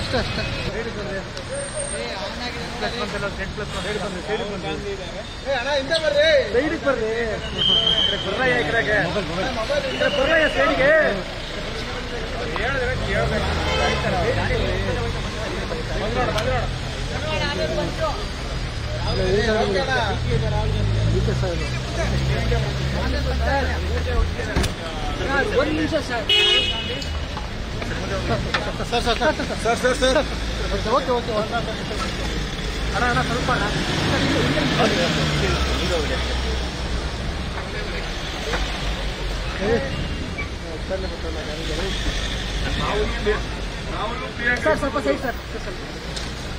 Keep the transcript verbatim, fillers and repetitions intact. ಅಷ್ಟೇ ಅಷ್ಟೇ ಅಷ್ಟೇ ಸೈಡಿಗೆ ಬನ್ನಿ ಏ ಅವನಾಗಿದೆ ಪ್ಲಸ್ ಒಂದು ಸೈಡಿಗೆ ಬನ್ನಿ ಸೈಡಿಗೆ ಬನ್ನಿ ಏ ಅಣ್ಣ ಹಿಂದೆ ಬರ್ರಿ ಸೈಡಿಗೆ ಬರ್ರಿ ಇಕ್ಕೆ ಬರ್ರಯ್ಯ ಇಕ್ಕೆ ಇಕ್ಕೆ ಬರ್ರಯ್ಯ ಸೈಡಿಗೆ ಹೇಳಿದ್ರೆ ಕೇಳಬೇಕು ಬಂದು ನೋಡು ಬಂದು ನೋಡು ನೋಡಿ ಅದೇ ಬಂತು ಏ ಹೋಗಣ ಇಕ್ಕೆ ಸೈಡ್ ಒಂದು ನಿಮಿಷ ಸರ್ سر سر سر سر سر سر اوكي اوكي انا انا سلوك انا سر سر سر سر